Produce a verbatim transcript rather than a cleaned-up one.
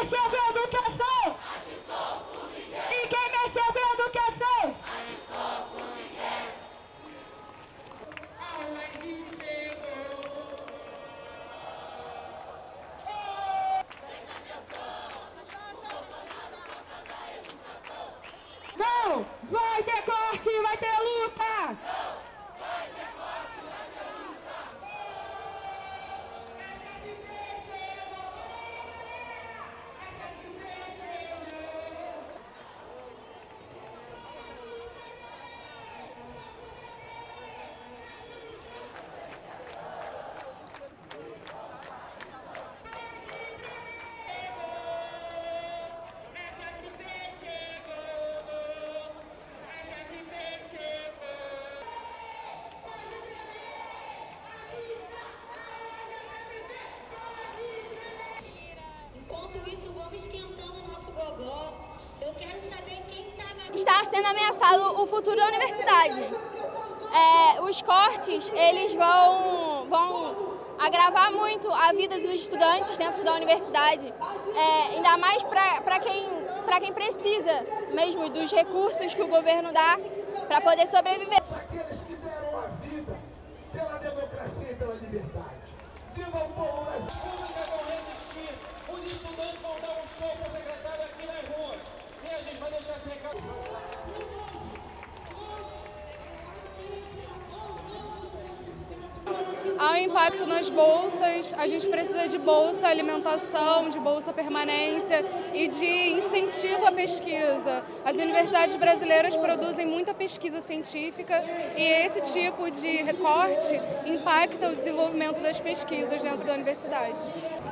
mexeu com a educação, e quem mexeu com a educação, a ordem chegou. Preste atenção, não vai ter corte, vai ter luta. Está sendo ameaçado o futuro da universidade. É, os cortes eles vão, vão agravar muito a vida dos estudantes dentro da universidade, é, ainda mais para quem, para quem precisa mesmo dos recursos que o governo dá para poder sobreviver. Aqueles que deram a vida pela democracia e pela liberdade. Viva o povo brasileiro! Os estudantes vão dar um show para o secretário aqui nas ruas. E a gente vai deixar esse recado. Há um impacto nas bolsas. A gente precisa de bolsa alimentação, de bolsa permanência e de incentivo à pesquisa. As universidades brasileiras produzem muita pesquisa científica e esse tipo de recorte impacta o desenvolvimento das pesquisas dentro da universidade.